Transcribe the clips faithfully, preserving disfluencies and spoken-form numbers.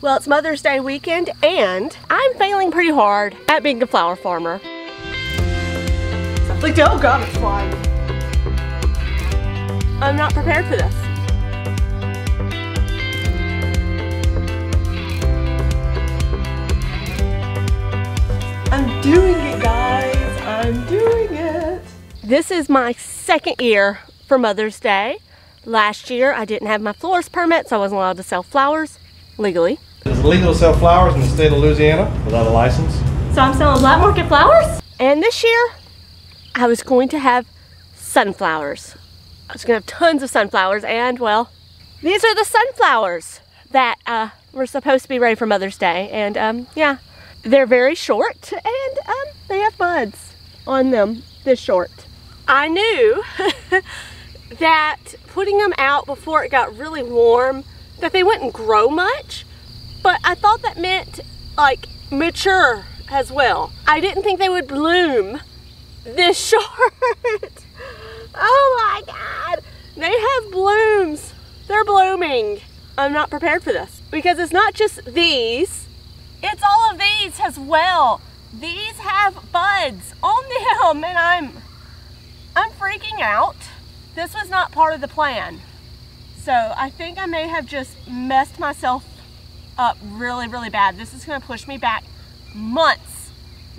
Well, it's Mother's Day weekend and I'm failing pretty hard at being a flower farmer. Like, oh God, it's flying. I'm not prepared for this. I'm doing it, guys. I'm doing it. This is my second year for Mother's Day. Last year, I didn't have my florist permit, so I wasn't allowed to sell flowers legally. It's illegal to sell flowers in the state of Louisiana without a license. So I'm selling black market flowers? And this year, I was going to have sunflowers. I was going to have tons of sunflowers, and well, these are the sunflowers that uh, were supposed to be ready for Mother's Day. And um, yeah, they're very short, and um, they have buds on them this short. I knew that putting them out before it got really warm, that they wouldn't grow much, but I thought that meant like mature as well. I didn't think they would bloom this short. Oh my God, they have blooms. They're blooming. I'm not prepared for this because it's not just these, it's all of these as well. These have buds on them and I'm I'm freaking out. This was not part of the plan. So I think I may have just messed myself up really, really bad. This is gonna push me back months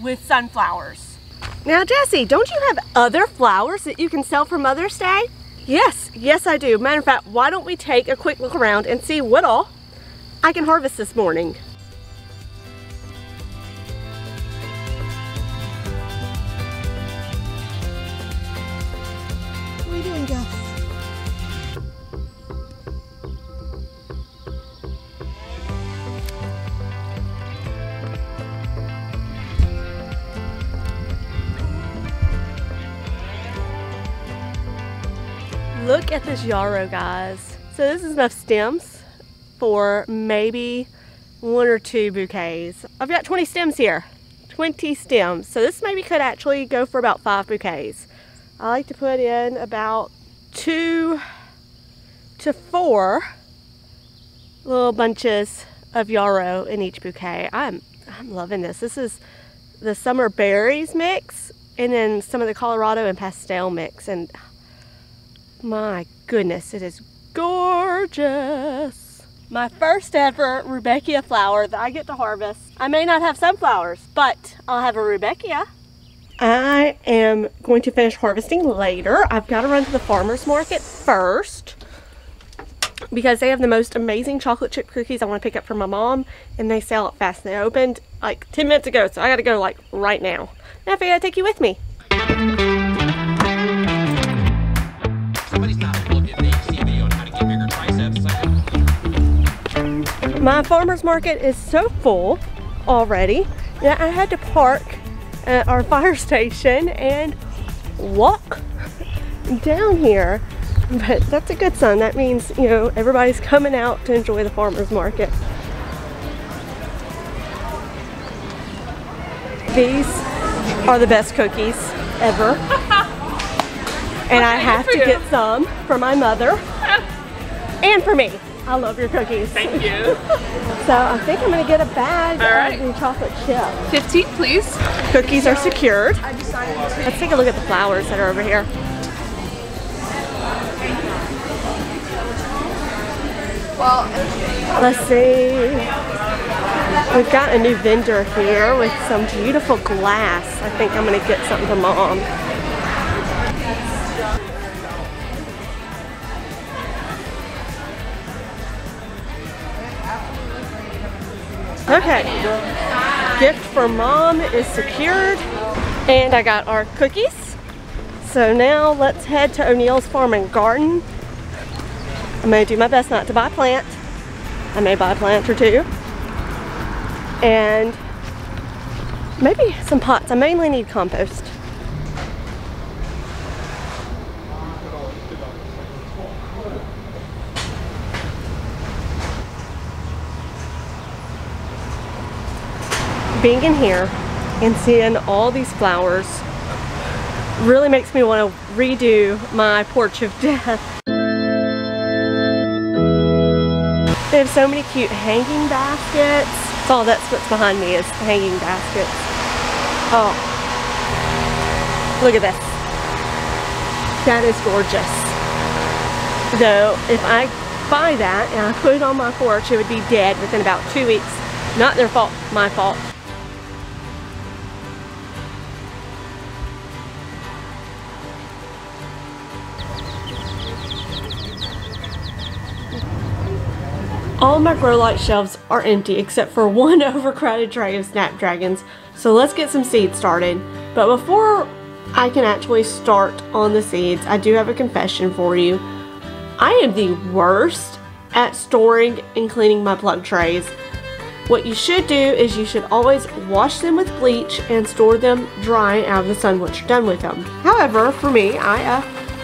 with sunflowers. Now, Jessie, don't you have other flowers that you can sell for Mother's Day? Yes, yes I do. Matter of fact, why don't we take a quick look around and see what all I can harvest this morning. What are you doing, Gus? Look at this yarrow, guys. So this is enough stems for maybe one or two bouquets. I've got twenty stems here, twenty stems. So this maybe could actually go for about five bouquets. I like to put in about two to four little bunches of yarrow in each bouquet. I'm, I'm loving this. This is the summer berries mix and then some of the Colorado and pastel mix. And my goodness, it is gorgeous. My first ever Rudbeckia flower that I get to harvest. I may not have sunflowers, but I'll have a Rudbeckia. I am going to finish harvesting later. I've got to run to the farmer's market first because they have the most amazing chocolate chip cookies I want to pick up for my mom, and they sell it fast. They opened like ten minutes ago, so I got to go like right now. And I figured I'd take you with me. My farmer's market is so full already that I had to park at our fire station and walk down here. But that's a good sign. That means, you know, everybody's coming out to enjoy the farmer's market. These are the best cookies ever. And I have to get some for my mother and for me. I love your cookies. Thank you. So I think I'm gonna get a bag All right. Of chocolate chip. fifteen, please. Cookies are secured. Let's take a look at the flowers that are over here. Well, let's see. We've got a new vendor here with some beautiful glass. I think I'm gonna get something for Mom. Okay, gift for Mom is secured, and I got our cookies. So now let's head to O'Neill's Farm and Garden. I'm gonna do my best not to buy a plant. I may buy a plant or two. And maybe some pots. I mainly need compost. Being in here and seeing all these flowers really makes me want to redo my porch of death. They have so many cute hanging baskets. Oh, that's what's behind me is hanging baskets. Oh, look at this. That is gorgeous. Though, if I buy that and I put it on my porch, it would be dead within about two weeks. Not their fault, my fault. All my grow light shelves are empty except for one overcrowded tray of snapdragons, so let's get some seeds started. But before I can actually start on the seeds, I do have a confession for you. I am the worst at storing and cleaning my plug trays. What you should do is you should always wash them with bleach and store them dry and out of the sun once you're done with them. However, for me, I, uh,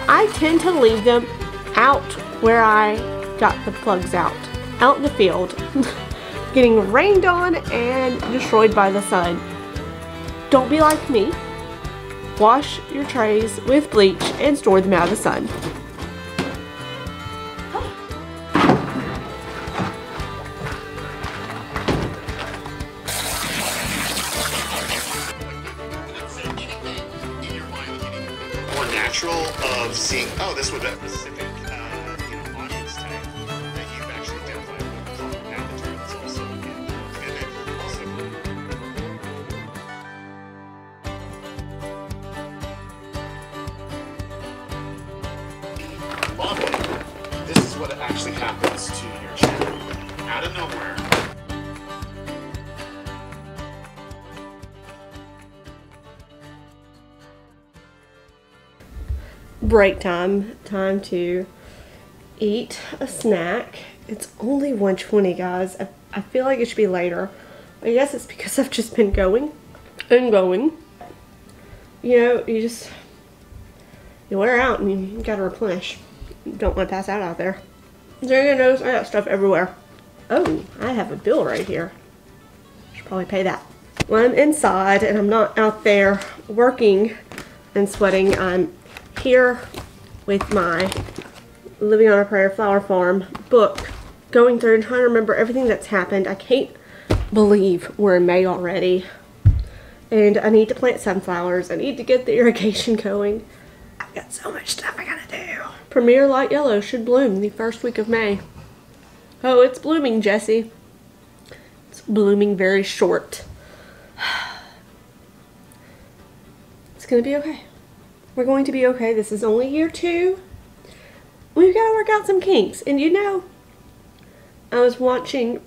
I tend to leave them out where I got the plugs out. Out in the field, getting rained on and destroyed by the sun. Don't be like me. Wash your trays with bleach and store them out of the sun. More natural of seeing, oh, this would be specific. This is what actually happens to your channel, out of nowhere. Break time, time to eat a snack. It's only one twenty, guys. I, I feel like it should be later. I guess it's because I've just been going and going. You know, you just, you wear out and you gotta replenish. Don't want to pass out out there. There you go. I got stuff everywhere. Oh, I have a bill right here. Should probably pay that. When I'm inside and I'm not out there working and sweating, I'm here with my Living on a Prayer Flower Farm book, going through and trying to remember everything that's happened. I can't believe we're in May already. And I need to plant sunflowers. I need to get the irrigation going. I've got so much stuff I gotta do. Premier Light Yellow should bloom the first week of May. Oh, it's blooming, Jesse. It's blooming very short. It's gonna be okay. We're going to be okay. This is only year two. We've gotta work out some kinks. And you know, I was watching,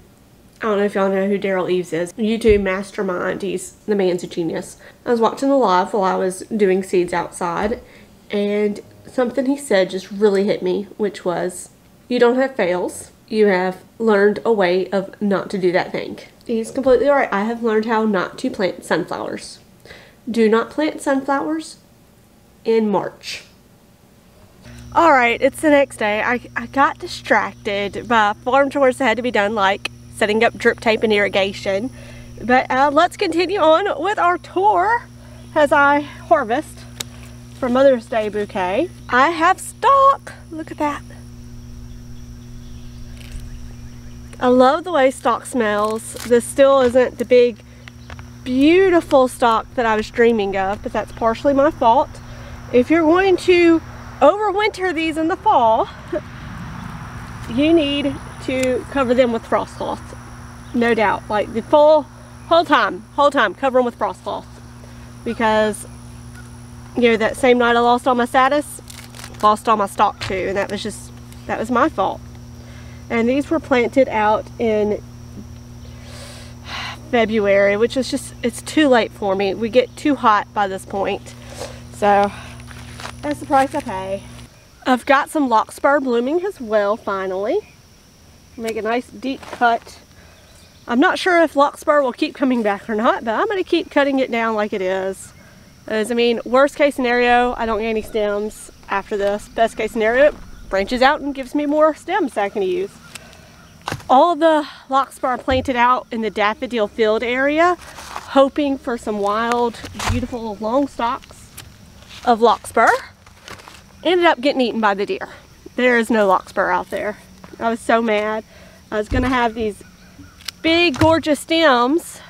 I don't know if y'all know who Daryl Eaves is. YouTube mastermind, he's the man's a genius. I was watching the live while I was doing seeds outside, and something he said just really hit me, which was, you don't have fails, you have learned a way of not to do that thing. He's completely right. I have learned how not to plant sunflowers. Do not plant sunflowers in March. Alright, it's the next day. I, I got distracted by farm chores that had to be done, like setting up drip tape and irrigation. But uh, let's continue on with our tour as I harvest for Mother's Day bouquet. I have stock. Look at that. I love the way stock smells. This still isn't the big, beautiful stock that I was dreaming of, but that's partially my fault. If you're going to overwinter these in the fall, you need to cover them with frost cloth. No doubt. Like the full, whole time, whole time, cover them with frost cloth. Because you know, that same night I lost all my status, lost all my stock too, and that was just, that was my fault. And these were planted out in February, which is just, it's too late for me. We get too hot by this point. So, that's the price I pay. I've got some larkspur blooming as well, finally. Make a nice deep cut. I'm not sure if larkspur will keep coming back or not, but I'm going to keep cutting it down like it is. I mean, worst case scenario, I don't get any stems after this. Best case scenario, it branches out and gives me more stems I can use. All the larkspur planted out in the daffodil field area, hoping for some wild, beautiful long stalks of larkspur. Ended up getting eaten by the deer. There is no larkspur out there. I was so mad. I was gonna have these big gorgeous stems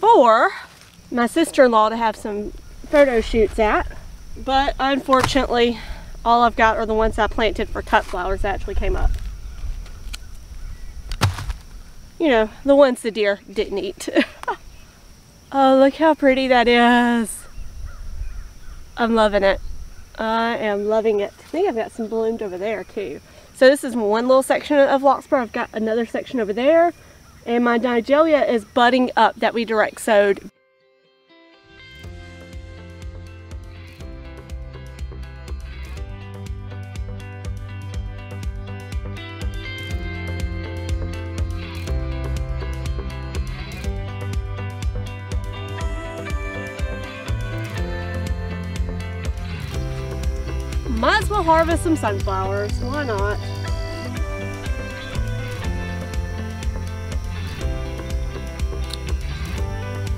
for my sister-in-law to have some photo shoots at, but unfortunately all I've got are the ones I planted for cut flowers that actually came up. You know, the ones the deer didn't eat. Oh, look how pretty that is. I'm loving it. I am loving it. I think I've got some bloomed over there too. So this is one little section of Larkspur. I've got another section over there. And my nigella is budding up that we direct sowed. Might as well harvest some sunflowers, why not?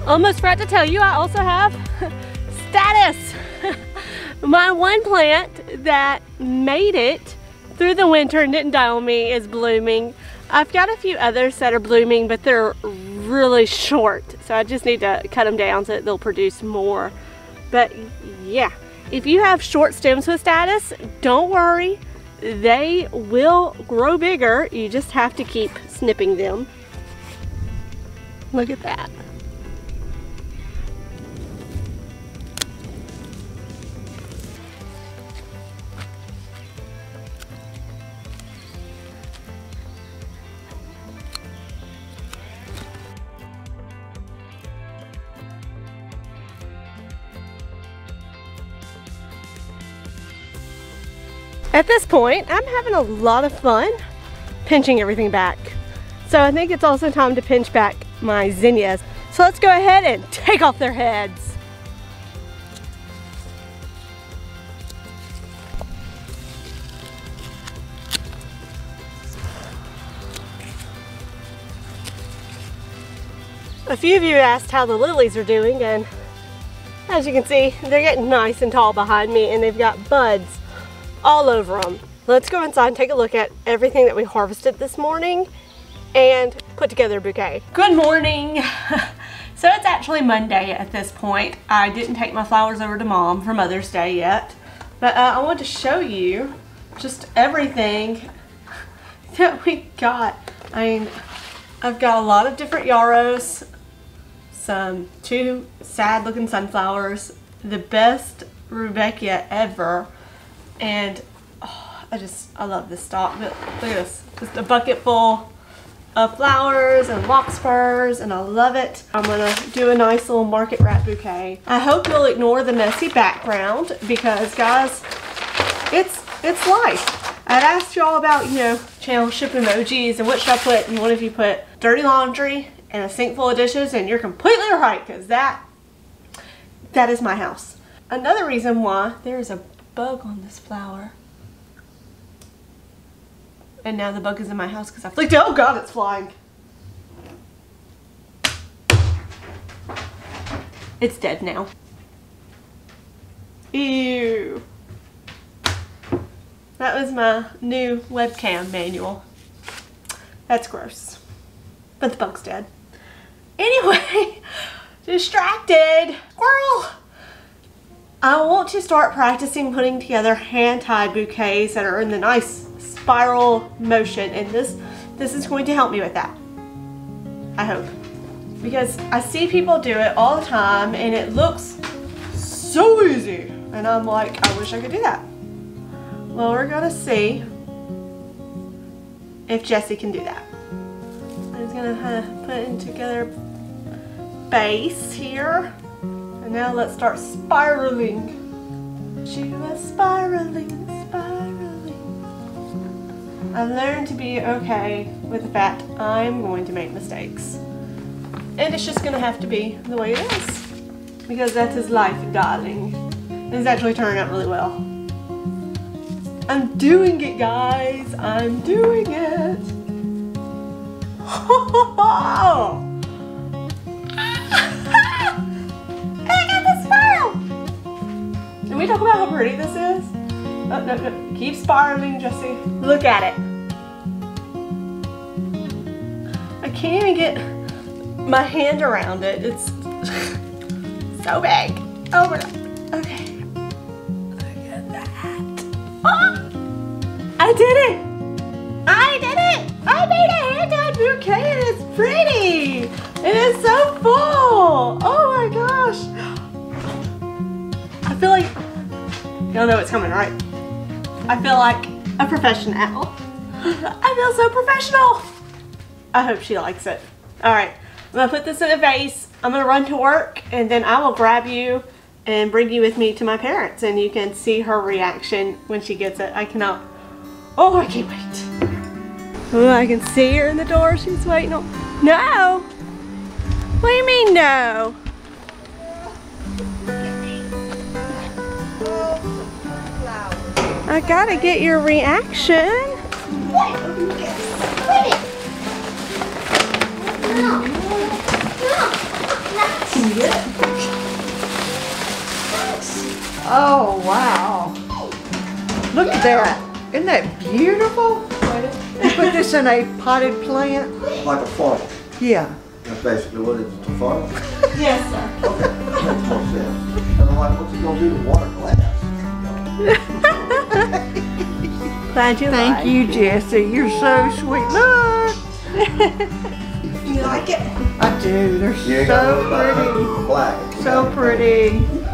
Almost forgot to tell you, I also have status. My one plant that made it through the winter and didn't die on me is blooming. I've got a few others that are blooming, but they're really short. So I just need to cut them down so that they'll produce more. But yeah. If you have short stems with status, don't worry, they will grow bigger. You just have to keep snipping them. Look at that. At this point, I'm having a lot of fun pinching everything back. So I think it's also time to pinch back my zinnias. So let's go ahead and take off their heads. A few of you asked how the lilies are doing, and as you can see, they're getting nice and tall behind me, and they've got buds all over them. Let's go inside and take a look at everything that we harvested this morning and put together a bouquet. Good morning. So it's actually Monday at this point. I didn't take my flowers over to Mom for Mother's Day yet, but uh, I want to show you just everything that we got. I mean, I've got a lot of different yarrows, some two sad looking sunflowers, the best Rudbeckia ever. And oh, I just, I love this stock. Look at this, just a bucket full of flowers and larkspurs, and I love it. I'm gonna do a nice little market wrap bouquet. I hope you'll ignore the messy background because guys, it's it's life. I'd asked y'all about, you know, channel ship emojis and what should I put, and what if you put dirty laundry and a sink full of dishes, and you're completely right because that, that is my house. Another reason why there is a bug on this flower, and now the bug is in my house because I flicked it. Oh god, it's flying. It's dead now. Ew. That was my new webcam manual. That's gross, but the bug's dead anyway. Distracted squirrel. I want to start practicing putting together hand-tied bouquets that are in the nice spiral motion, and this this is going to help me with that, I hope, because I see people do it all the time and it looks so easy and I'm like, I wish I could do that. Well, we're gonna see if Jesse can do that. I'm just gonna uh, put it in together base here. And now let's start spiraling. She was spiraling, spiraling. I've learned to be okay with the fact I'm going to make mistakes. And it's just gonna have to be the way it is. Because that's his life, darling. And it's actually turned out really well. I'm doing it, guys. I'm doing it. Oh! Can we talk about how pretty this is? Oh, no, no. Keep spiraling, Jesse. Look at it. can't even get my hand around it. It's so big. Oh my God. Okay. Look at that. Oh, I did it. I did it. I made a hand-dyed bouquet and it's pretty. It is so full. Oh my gosh. I feel like, y'all know it's coming, right? I feel like a professional. I feel so professional. I hope she likes it. All right, I'm gonna put this in a vase. I'm gonna run to work and then I will grab you and bring you with me to my parents and you can see her reaction when she gets it. I cannot, oh, I can't wait. Oh, I can see her in the door. She's waiting on, no. What do you mean no? I gotta get your reaction. What? Quit it. No. No. Not yet. Oh, wow. Look at that. Isn't that beautiful? You put this in a potted plant? Like a farm. Yeah. That's basically what it is, it's a farm. Yes, sir. Okay. That's what it says. And I'm like, what's it going to do to water glass? Glad you Thank like. you, Jessie. You're so sweet. Look! You like it? I do. They're so pretty. So pretty.